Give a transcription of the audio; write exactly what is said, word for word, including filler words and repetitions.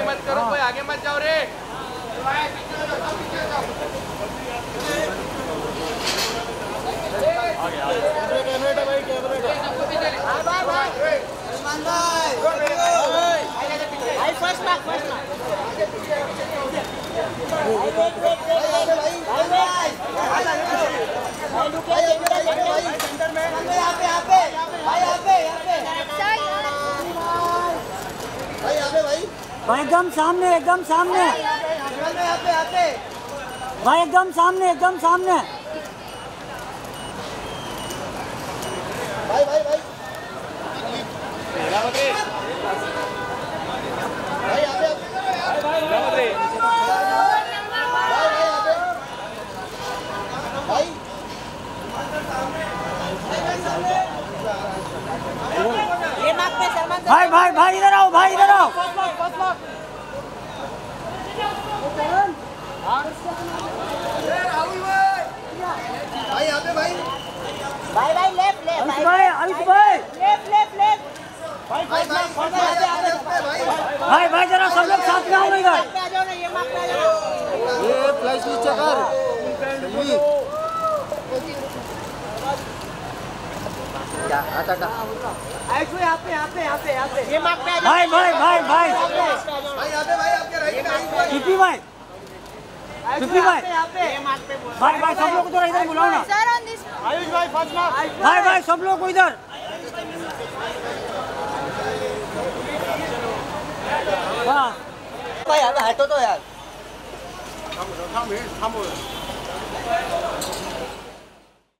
मस्ती मत करो, कोई आगे मत जाओ रे। भाई एकदम सामने, एकदम सामने भाई, एकदम सामने, एकदम सामने भाई भाई भाई भाई भाई भाई इधर आओ, भाई इधर आओ। भाई यहाँ पे भाई भाई भाई लेफ्ट लेफ्ट भाई आयुष भाई लेफ्ट लेफ्ट लेफ्ट भाई भाई भाई भाई जरा सब लोग साथ में आओ इधर। ये फ्लैश की चक्कर क्या आता था आयुष भाई यहाँ पे यहाँ पे यहाँ पे यहाँ पे ये मार्क पे भाई भाई भाई भाई भाई यहाँ पे भाई आपके राइट में किपी भाई किपी भाई भाई भाई सब लोग को इधर बुलाओ ना। आयुष भाई फर्स्ट मार्क भाई भाई सब लोग को इधर। हाँ भाई हटो तो यार, थामो थामो